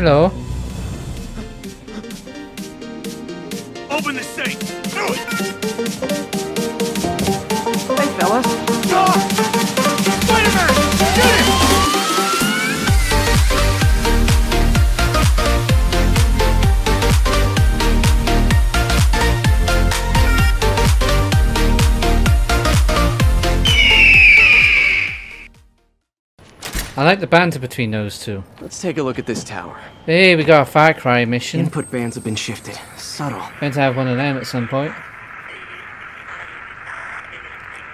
Hello. Open the safe. Do it. Hey, fellas. Spider-Man, get it! I like the banter between those two. Let's take a look at this tower. Hey, we got a Far Cry mission. Input bands have been shifted. Subtle. Meant to have one of them at some point.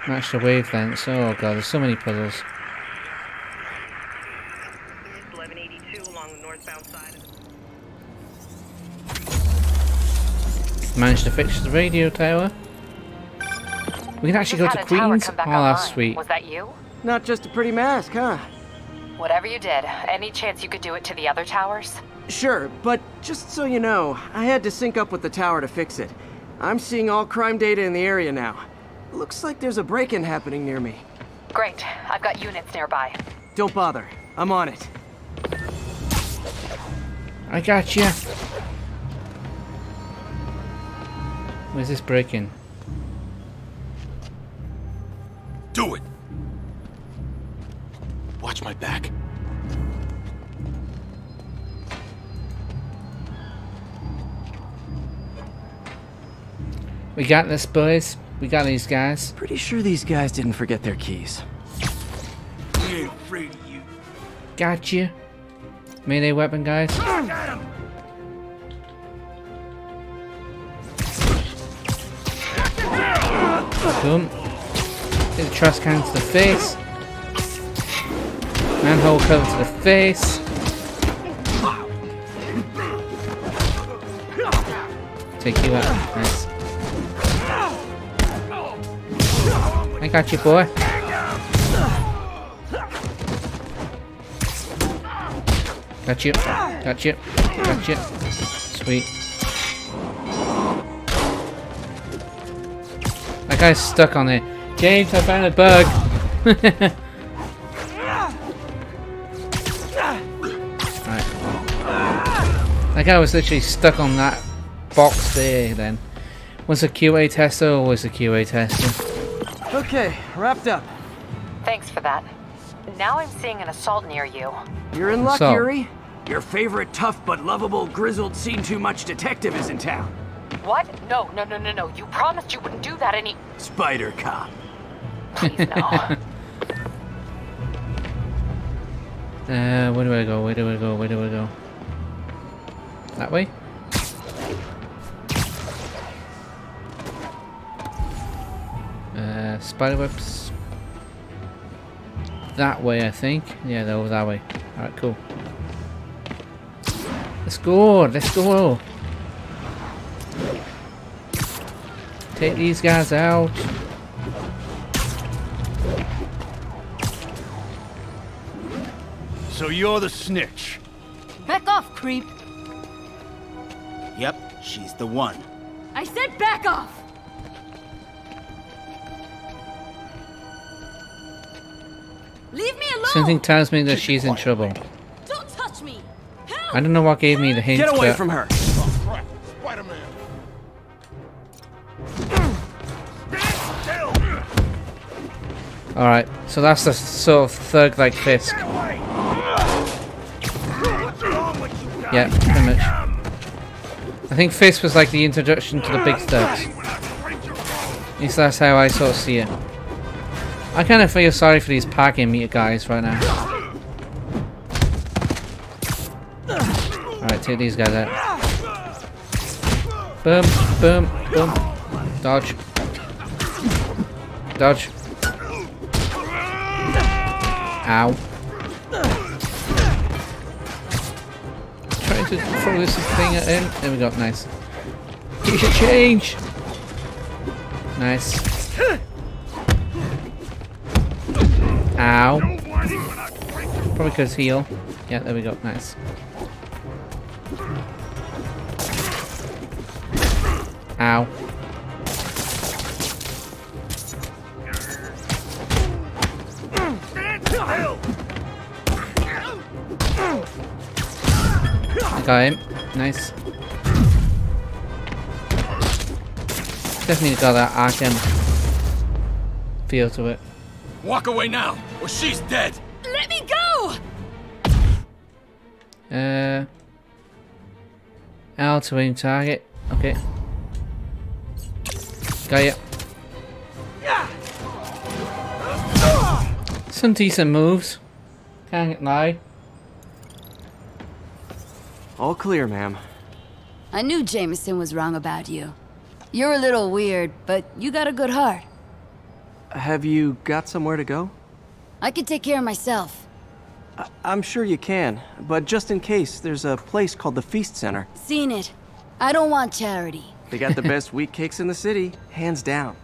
Match the wavelengths. Oh god, there's so many puzzles. 1182 along the northbound side. Managed to fix the radio tower. We can actually go to Queens. Oh, that's sweet. Was that you? Not just a pretty mask, huh? Whatever you did, any chance you could do it to the other towers? Sure, but just so you know, I had to sync up with the tower to fix it. I'm seeing all crime data in the area now. Looks like there's a break-in happening near me. Great. I've got units nearby. Don't bother. I'm on it. I got you. Where's this break-in? Do it! Watch my back. We got this, boys. We got these guys. Pretty sure these guys didn't forget their keys. We ain't afraid of you. Got you. Melee weapon, guys. Got him. Boom. Get the trash can to the face. Manhole cover to the face. Take you out. Nice. I got you, boy. Got you. Got you. Got you. Sweet. That guy's stuck on there. James, I found a bug. Right. That guy was literally stuck on that box there then. Was a QA tester, always a QA tester. Okay, wrapped up. Thanks for that. Now I'm seeing an assault near you. You're in luck, Yuri. Your favorite tough but lovable grizzled seen-too-much detective is in town. What? No, no, no, no, no. You promised you wouldn't do that any... Spider-Cop. Please, no. Where do I go? Where do I go? Where do I go? That way? Spiderwebs. That way, I think. Yeah, that was that way. Alright, cool. Let's go! Let's go! Take these guys out. So you're the snitch. Back off, creep. Yep, she's the one. I said back off! Leave me alone. Something tells me that she's in trouble. Don't touch me. Help! I don't know what gave me the hint. Get away from her. Oh, crap. Spider-Man. All right. So that's the sort of thug like Fisk. Yeah, pretty much. I think Fisk was like the introduction to the big thugs. At least that's how I sort of see it. I kind of feel sorry for these parking meter guys right now. Alright, take these guys out. Boom, boom, boom. Dodge. Dodge. Ow. Trying to throw this thing at him. There we go, nice. You should change! Nice. Ow. Probably could heal. Yeah, there we go. Nice. Ow. Got him. Nice. Definitely got that Arkham feel to it. Walk away now, or she's dead. Let me go. Out to aim target. Okay. Got ya. Some decent moves. Can't lie. All clear, ma'am. I knew Jameson was wrong about you. You're a little weird, but you got a good heart. Have you got somewhere to go? I can take care of myself. I'm sure you can, but just in case, there's a place called the Feast Center. Seen it. I don't want charity. They got the best wheat cakes in the city, hands down.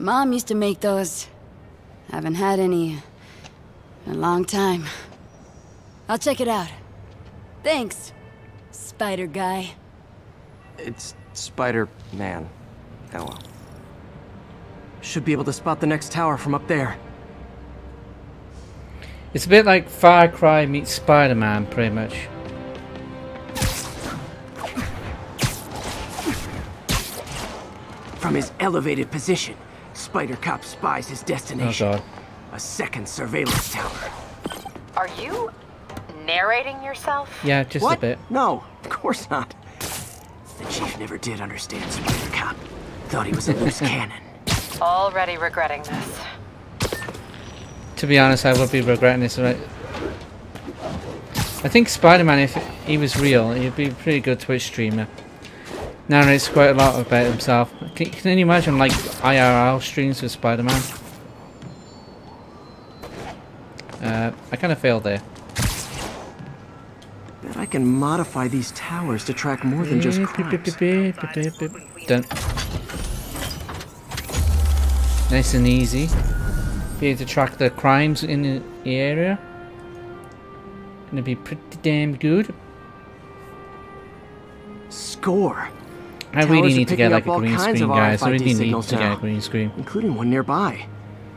Mom used to make those. Haven't had any in a long time. I'll check it out. Thanks, Spider Guy. It's Spider-Man. Oh well. Should be able to spot the next tower from up there. It's a bit like Far Cry meets Spider-Man, pretty much. From his elevated position, Spider-Cop spies his destination. Oh God. A second surveillance tower. Are you narrating yourself? Yeah, just what? A bit. No, of course not. The chief never did understand Spider-Cop. Thought he was a loose cannon. Already regretting this. To be honest, I would be regretting this. Right? I think Spider-Man, if he was real, he'd be a pretty good Twitch streamer. Narrates quite a lot about himself. Can you imagine like IRL streams with Spider-Man? I kind of failed there. Bet I can modify these towers to track more than just crimes. Done. Nice and easy. Be able to track the crimes in the area. Gonna be pretty damn good. Score. I really need to get like a green screen, guys. I really need to get a green screen. Including one nearby.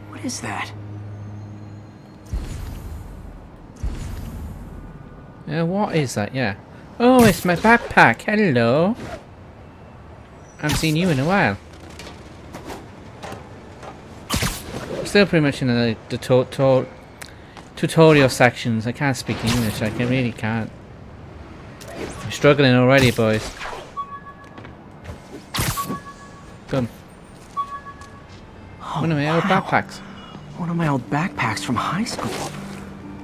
What is that? What is that? Yeah. Oh, it's my backpack. Hello. I haven't seen you in a while. Still pretty much in the tutorial sections. I can't speak English. I really can't. I'm struggling already, boys. Done. Oh, one of my old backpacks. One of my old backpacks from high school.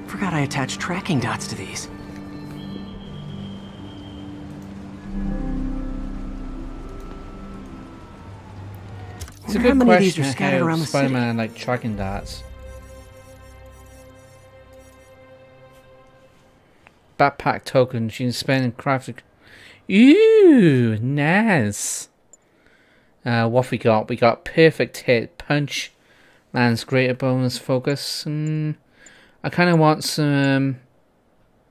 Forgot I attached tracking dots to these. It's a good question how Spider-Man like tracking dots. Backpack tokens you can spend in crafting. Ooh, nice. What we got? We got perfect hit, punch, lands greater bonus focus. I kind of want some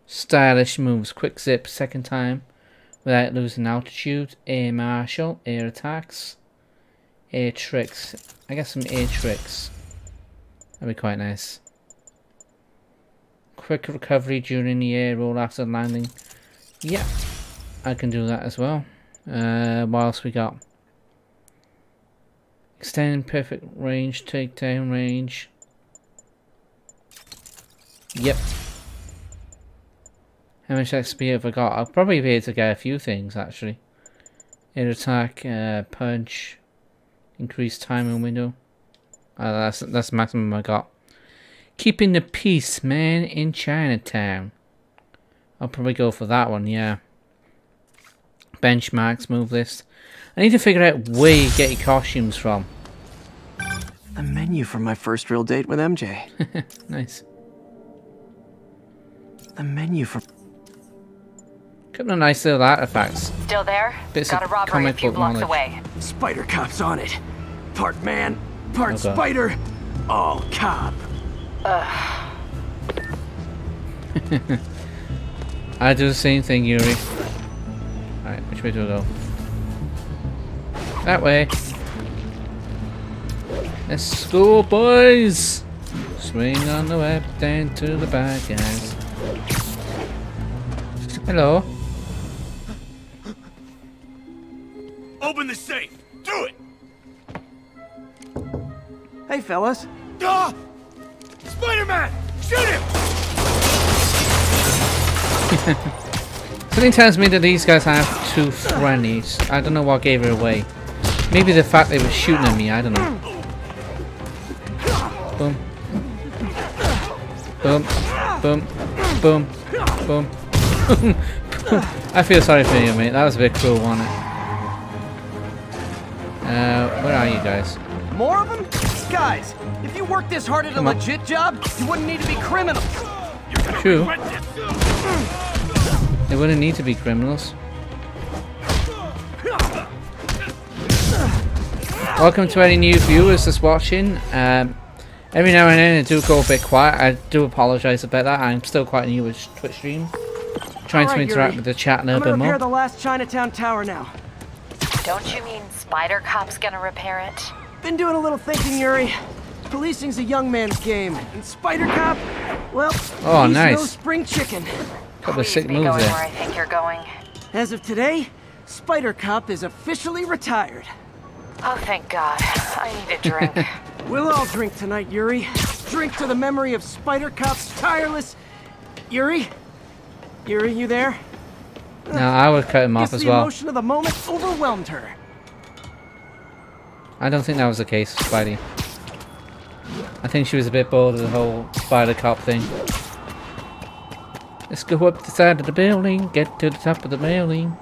stylish moves. Quick zip, second time without losing altitude. Air marshal, air attacks, air tricks. I guess some air tricks. That'd be quite nice. Quick recovery during the air roll after landing. Yeah, I can do that as well. What else we got? Extend perfect range, take down range. Yep. How much XP have I got? I'll probably be able to get a few things actually. Air attack, punch, increased timing window. That's the maximum I got. Keeping the peace, man, in Chinatown. I'll probably go for that one, yeah. Benchmarks, move list. I need to figure out where you get your costumes from. The menu from my first real date with MJ. Nice. The menu from... Couple of nice little artifacts. Still there? Bits got a robbery a few blocks away. Spider Cop's on it. Part man, part spider, all cop. I do the same thing, Yuri. Alright, which way do I go? That way. Let's go, boys! Swing on the web, down to the bad guys. Hello. Open the safe. Do it. Hey, fellas. Ah! Spider-Man! Shoot him! Something tells me that these guys have two friendlies. I don't know what gave it away. Maybe the fact they were shooting at me, I don't know. Boom. Boom. Boom. Boom. Boom. Boom. I feel sorry for you, mate. That was a bit cruel, wasn't it? Where are you guys? More of them? Guys, if you worked this hard at a legit job, you wouldn't need to be criminals. True. They wouldn't need to be criminals. Welcome to any new viewers that's watching. Every now and then I do go a bit quiet. I do apologize about that. I'm still quite new with Twitch stream. Trying to interact with the chat a little bit more. I'm gonna repair the last Chinatown tower now. Don't you mean Spider-Cop's gonna repair it? Been doing a little thinking, Yuri. Policing's a young man's game. And Spider-Cop, well, oh, he's nice. No spring chicken. Couple of sick moves there. Where I think you're going. As of today, Spider-Cop is officially retired. Oh, thank God. I need a drink. We'll all drink tonight, Yuri. Drink to the memory of Spider-Cop's tireless... Yuri? Yuri, you there? No, I would cut him off as well. The emotion of the moment overwhelmed her. I don't think that was the case, Spidey. I think she was a bit bored of the whole Spider-Cop thing. Let's go up the side of the building, get to the top of the building.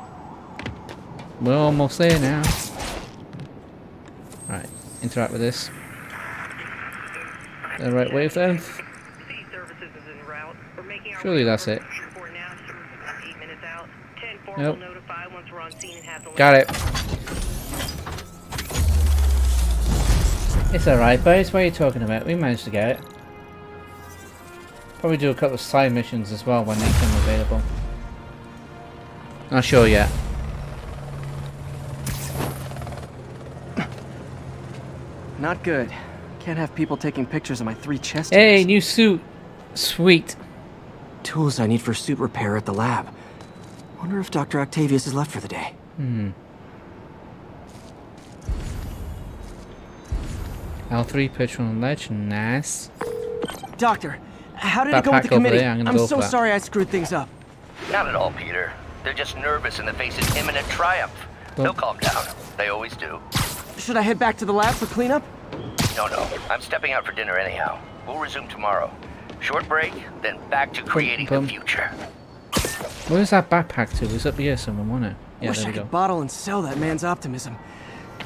We're almost there now. Alright, interact with this. The right wavelength. Surely that's it. Nope. Got it. It's alright, boys. What are you talking about? We managed to get it. Probably do a couple of side missions as well when they come available. Not sure yet. Not good. Can't have people taking pictures of my three chests. Hey, new suit. Sweet. Tools I need for suit repair at the lab. Wonder if Dr. Octavius is left for the day. Hmm. L3 picture on ledge, nice. Doctor, how did it go with the committee? There, I'm so sorry I screwed things up. Not at all, Peter. They're just nervous in the face of imminent triumph. Boom. They'll calm down. They always do. Should I head back to the lab for cleanup? No. I'm stepping out for dinner anyhow. We'll resume tomorrow. Short break, then back to creating the future. Where's that backpack to? It was up here somewhere, wasn't it? Yeah, wish there we go. I could bottle and sell that man's optimism.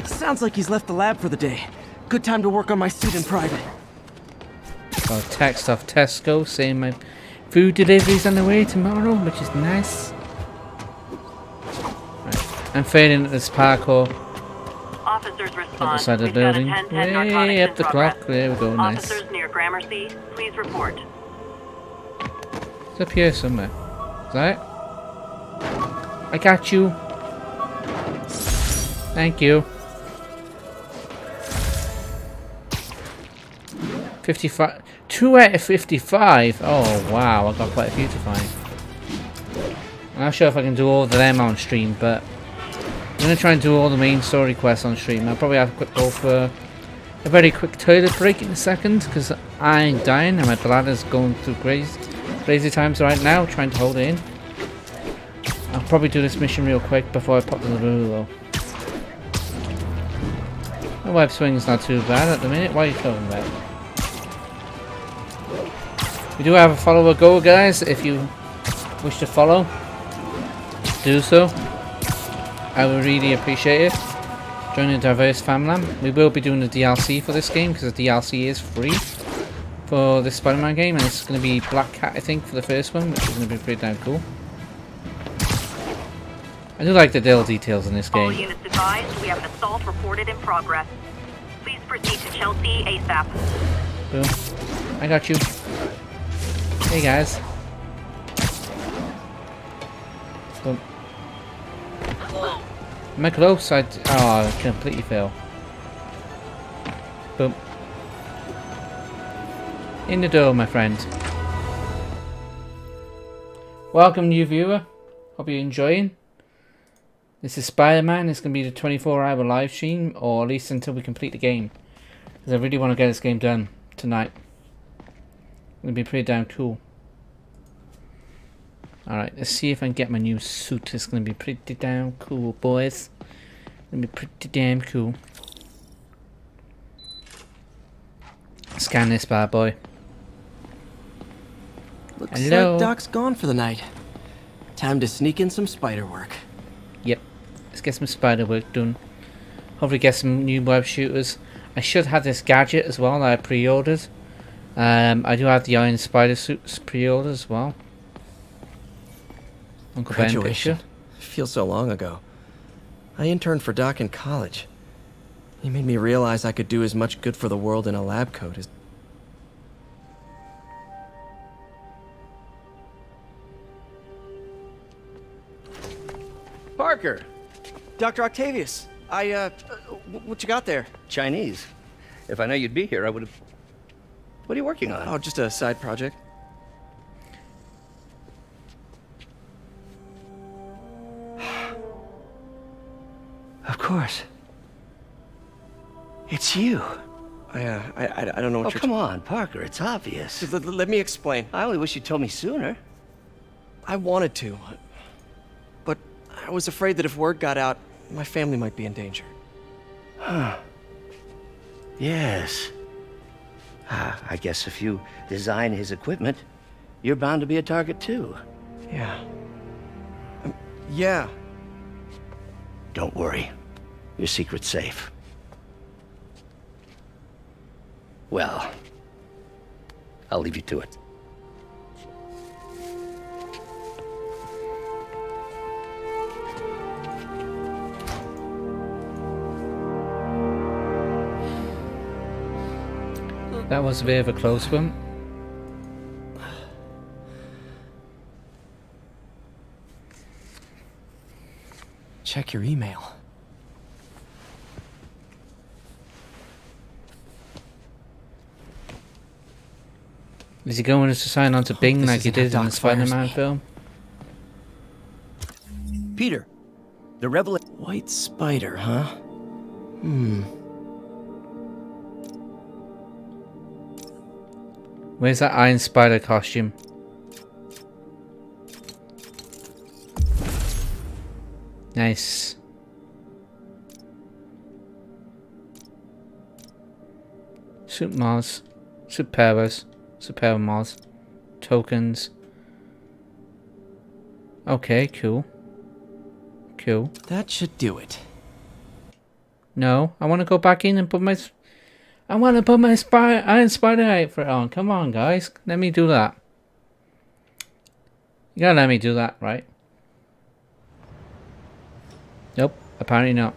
Sounds like he's left the lab for the day. Good time to work on my suit in private. Oh, text off Tesco saying my food delivery's on the way tomorrow, which is nice. Right. I'm failing at this parkour. Officers respond. Up the side of the building. Way up the clock. There we go, nice. Officers near Gramercy, please report. It's up here somewhere. Is that it? I got you. Thank you. 55. 2 out of 55. Oh wow, I got quite a few to find. I'm not sure if I can do all of them on stream, but I'm gonna try and do all the main story quests on stream. I'll probably have a quick go for a very quick toilet break in a second because I'm dying and my bladder's going through crazy times right now. Trying to hold it in. I'll probably do this mission real quick before I pop to the loo though. The web swing's not too bad at the minute. What are you talking about? We do have a follower goal, guys. If you wish to follow, do so. I would really appreciate it. Join a diverse family. We will be doing the DLC for this game because the DLC is free for this Spider-Man game, and it's going to be Black Cat, I think, for the first one, which is going to be pretty damn cool. I do like the little details in this game. All units advised, we have an assault reported in progress. Please proceed to Chelsea ASAP. Boom. I got you. Hey guys. Boom. Am I close? Oh, I completely fail. Boom. In the door, my friend. Welcome, new viewer. Hope you're enjoying. This is Spider-Man. It's going to be the 24-hour live stream, or at least until we complete the game. Because I really want to get this game done tonight. It'll be pretty damn cool. Alright, let's see if I can get my new suit. It's going to be pretty damn cool, boys. It's going to be pretty damn cool. Scan this bad boy. Looks like Doc's gone for the night. Time to sneak in some spider work. Yep. Let's get some spider work done. Hopefully get some new web shooters. I should have this gadget as well that I pre-ordered. I do have the Iron Spider suits pre-ordered as well. Uncle Ben picture. Feels so long ago. I interned for Doc in college. He made me realize I could do as much good for the world in a lab coat as... Parker! Dr. Octavius, what you got there? Chinese. If I know you'd be here, I would have... What are you working on? Oh, just a side project. Of course. It's you. I don't know what you're... Oh, come on, Parker, it's obvious. Let me explain. I only wish you'd told me sooner. I wanted to. But I was afraid that if word got out, my family might be in danger. Huh. Yes. I guess if you design his equipment, you're bound to be a target too. Yeah. Yeah. Don't worry. Your secret's safe. Well, I'll leave you to it. That was a bit of a close one. Check your email. Is he going to sign on to Bing like he did in the Spider-Man film? Peter, the revelation. White Spider, huh? Hmm. Where's that Iron Spider costume? Nice. Suit Mars. Suit Paris. Super mods, tokens. Okay, cool. Cool. That should do it. No, I want to go back in and put my... I want to put my Iron Spider outfit on. Come on, guys. Let me do that. You gotta let me do that, right? Nope, apparently not.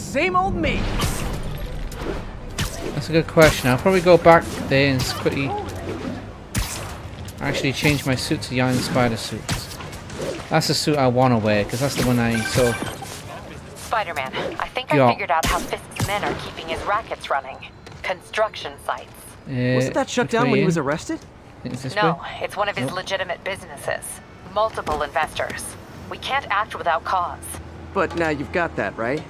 Same old me. That's a good question. I'll probably go back there and quickly actually change my suit to the Iron Spider suit. That's the suit I want to wear because that's the one I saw. Spider-Man, I think I figured out how Fisk's men are keeping his rackets running. Construction sites. Wasn't that shut down when he was arrested? No, it's one of his legitimate businesses. Multiple investors. We can't act without cause. But now you've got that, right?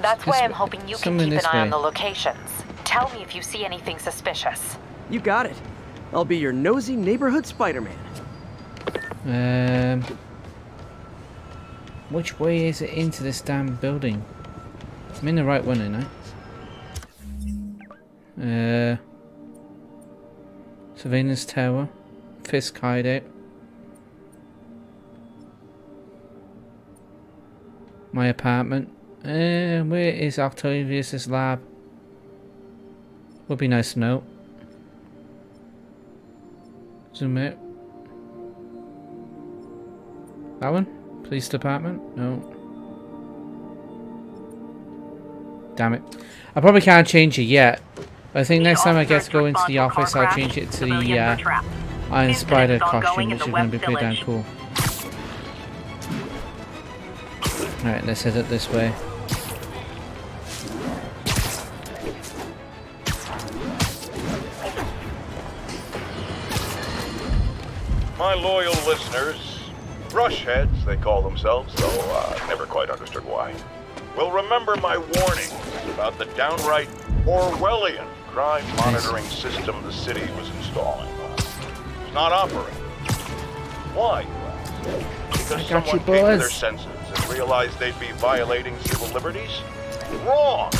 That's why I'm hoping you can keep an eye on the locations. Tell me if you see anything suspicious. You got it. I'll be your nosy neighborhood Spider-Man. Which way is it into this damn building? I'm in the right one, ain't I? Surveillance tower. Fisk hideout. My apartment. Where is Octavius' lab? Would be nice to know. Zoom out. That one? Police department? No. Damn it. I probably can't change it yet. But I think next time I get to go into the office, I'll change it to the Iron Spider costume, which is going to be pretty damn cool. Alright, let's head up this way. My loyal listeners, brushheads they call themselves, though I never quite understood why, will remember my warnings about the downright Orwellian crime monitoring system the city was installing. It's not operating. Why, you ask? Because someone came to their senses and realized they'd be violating civil liberties? Wrong!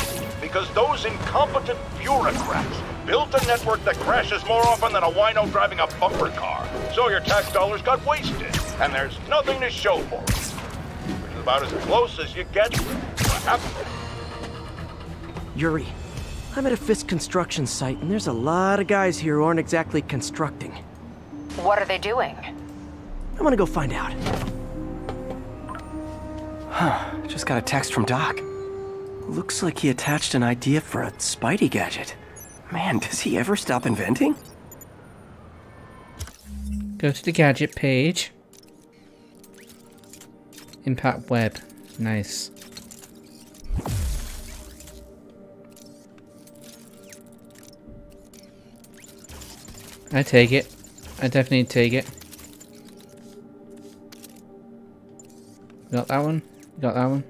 Because those incompetent bureaucrats built a network that crashes more often than a wino driving a bumper car. So your tax dollars got wasted, and there's nothing to show for it. Which is about as close as you get to what happened. Yuri, I'm at a Fisk construction site, and there's a lot of guys here who aren't exactly constructing. What are they doing? I'm gonna go find out. Huh, just got a text from Doc. Looks like he attached an idea for a Spidey gadget. Man, does he ever stop inventing? Go to the gadget page. Impact web. Nice. I take it. I definitely take it. Got that one? Got that one?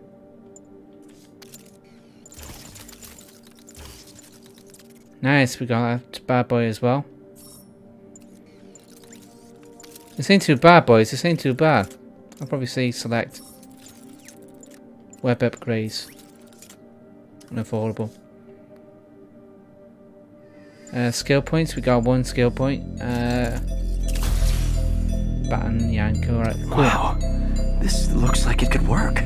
Nice, we got that bad boy as well. This ain't too bad, boys. This ain't too bad. I'll probably say select web upgrades and affordable. Skill points. We got one skill point. Baton Yank. All right. Cool. Wow, this looks like it could work.